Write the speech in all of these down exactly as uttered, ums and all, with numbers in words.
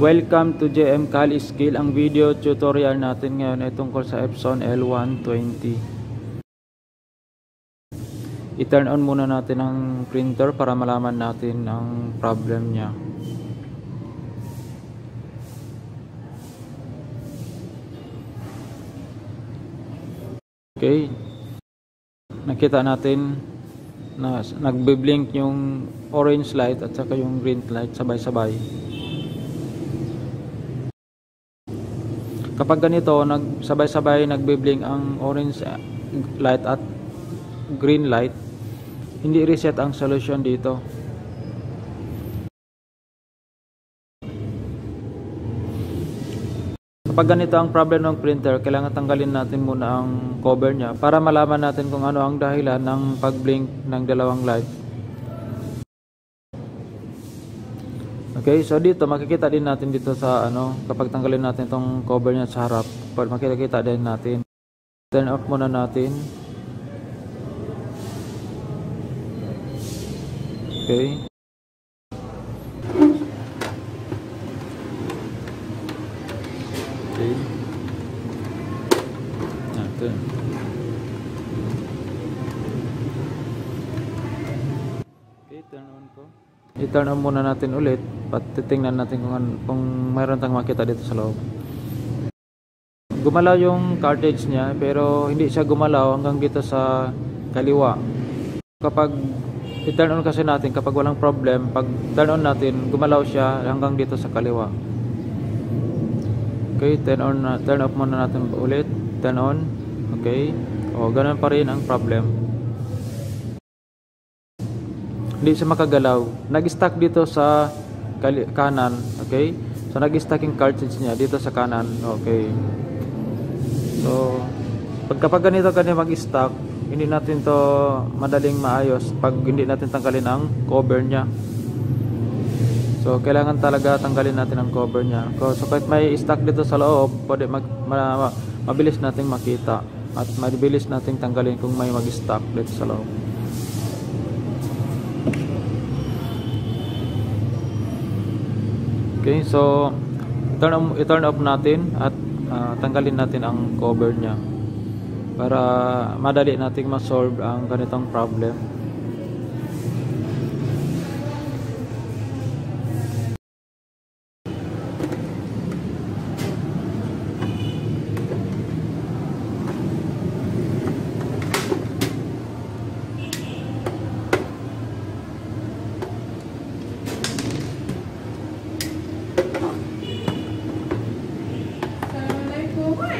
Welcome to J M Kahal Skill. Ang video tutorial natin ngayon ay tungkol sa Epson L one twenty. I-turn on muna natin ang printer para malaman natin ang problem niya. Okay. Nakita natin na nagbe-blink yung orange light at saka yung green light sabay-sabay. Kapag ganito, nag sabay-sabay nagbe-blink ang orange light at green light, hindi reset ang solution dito. Kapag ganito ang problem ng printer, kailangan tanggalin natin muna ang cover niya para malaman natin kung ano ang dahilan ng pag-blink ng dalawang light. Okay, so dito makikita din natin dito sa ano, kapag tanggalin natin itong cover niya sa harap, makikita din natin. Turn off muna natin. Okay. Okay. Natin. Okay, turn on ko. I-turn on muna natin ulit. Patitingnan natin kung, kung mayroon tayong makita dito sa loob. Gumalaw yung cartridge niya, pero hindi siya gumalaw hanggang dito sa kaliwa. Kapag i-turn on kasi natin, kapag walang problem, pag turn on natin, gumalaw siya hanggang dito sa kaliwa. Okay, turn on, turn off muna natin ulit. Turn on. Okay. O, ganun pa rin ang problem. Hindi siya makagalaw. Nag-stack dito sa kanan, okay? So nag-stack yung cartridge niya dito sa kanan, okay? So pagkapag ganito kanya mag-stack, hindi natin to madaling maayos pag hindi natin tanggalin ang cover niya. So kailangan talaga tanggalin natin ang cover niya. So kahit may stack dito sa loob, pwede mag, ma, ma, mabilis nating makita at mabilis nating tanggalin kung may mag-stack dito sa loob. Okay, so i-turn off, i-turn off natin at uh, tanggalin natin ang cover niya para madali nating ma-solve ang ganitong problem.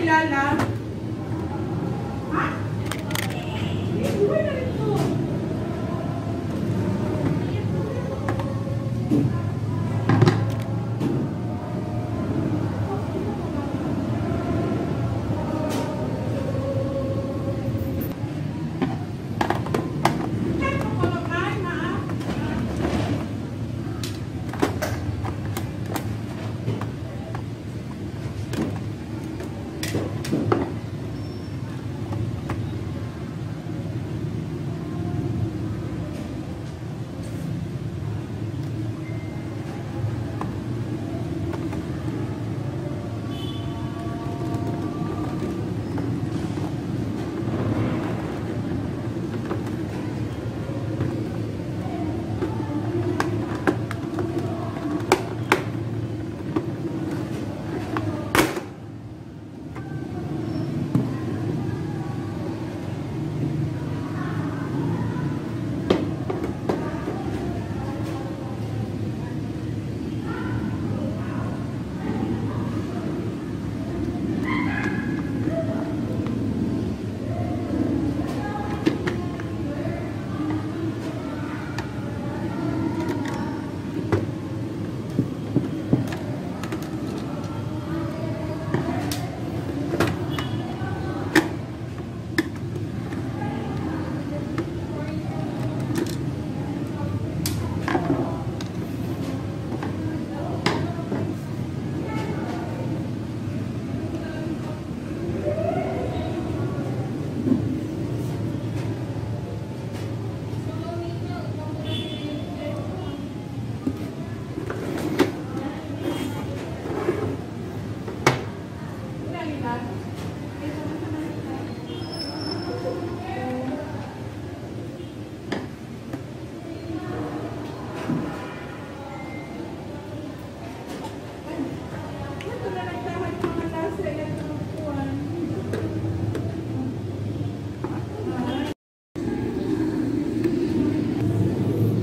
Lala. Ha? Hindi ko na ito.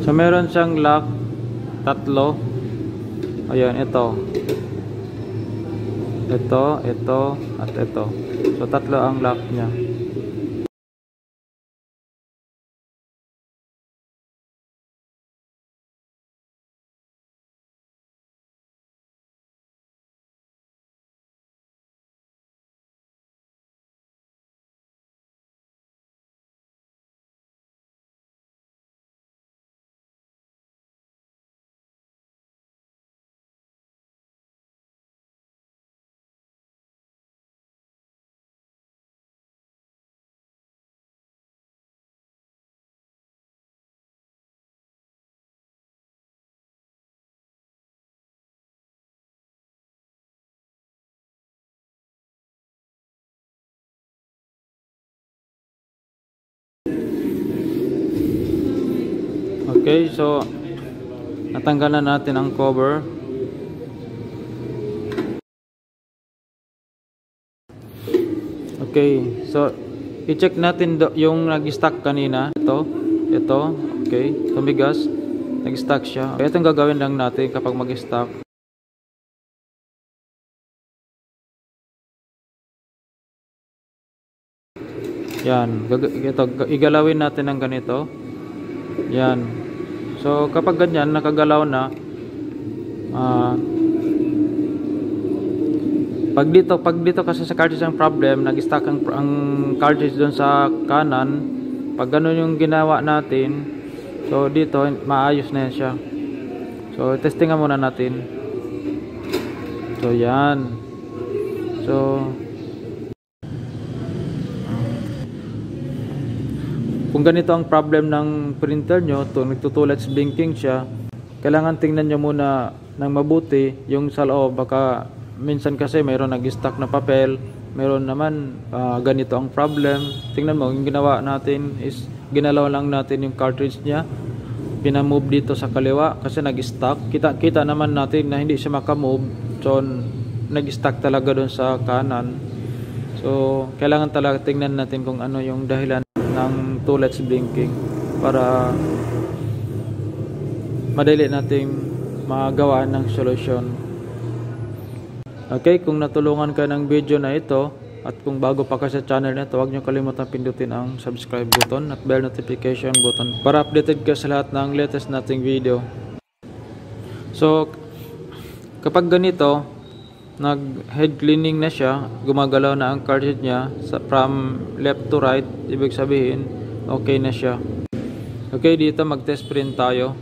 So meron siyang lock tatlo. Ayun, ito. Ito, ito, at ito. So tatlo ang lock niya. Okay, so natanggalan natin ang cover. Okay, so i-check natin yung nag-stack kanina. Ito, ito, okay, tumigas, nag-stack siya. Okay, itong gagawin lang natin kapag mag-stack. Yan, ito, igalawin natin ng ganito. Yan. So kapag ganyan nakagalaw na, uh, pag dito pag dito kasi sa cartridge ang problem, nag-stack ang, ang cartridge doon sa kanan. Pag ganun yung ginawa natin, so dito maayos na yan siya. So testingan muna natin. So yan. So kung ganito ang problem ng printer nyo, to, nagtutulets blinking siya, kailangan tingnan nyo muna ng mabuti yung sa loob. Baka minsan kasi mayroon nag-stack na papel, mayroon naman uh, ganito ang problem. Tingnan mo, yung ginawa natin is ginalaw lang natin yung cartridge niya, pinamove dito sa kaliwa kasi nag-stack. Kita, kita naman natin na hindi siya makamove, so nag-stack talaga doon sa kanan. So kailangan talaga tingnan natin kung ano yung dahilan ng toolets blinking para madali nating magawa ng solusyon. Okay, kung natulungan ka ng video na ito at kung bago pa ka sa channel na ito, huwag nyo kalimutan pindutin ang subscribe button at bell notification button para updated ka sa lahat ng latest nating video. So kapag ganito nag head cleaning na siya, gumagalaw na ang cartridge niya sa, from left to right, ibig sabihin okay na siya. Okay, dito mag test print tayo,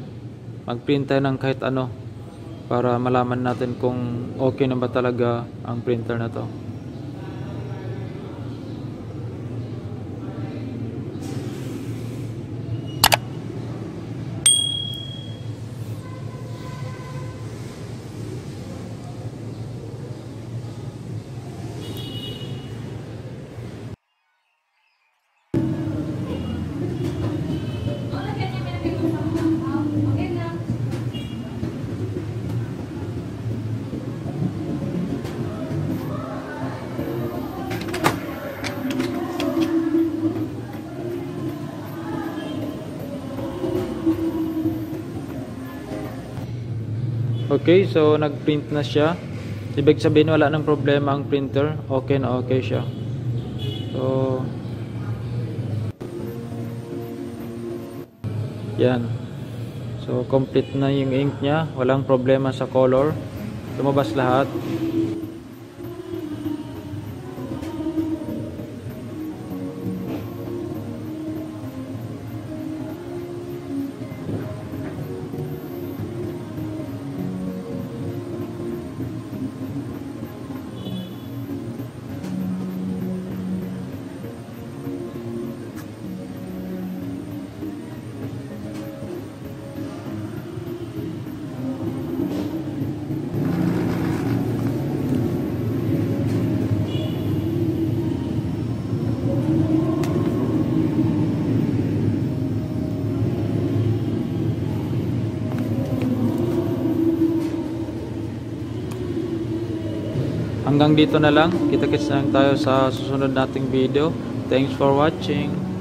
mag print tayo ng kahit ano para malaman natin kung okay na ba talaga ang printer na to. Okay, so nag-print na siya. Ibig sabihin wala nang problema ang printer. Okay na okay siya. So yan. So complete na yung ink niya, walang problema sa color. Lumabas lahat. Hanggang dito na lang. Kita-kits na lang tayo sa susunod nating video. Thanks for watching.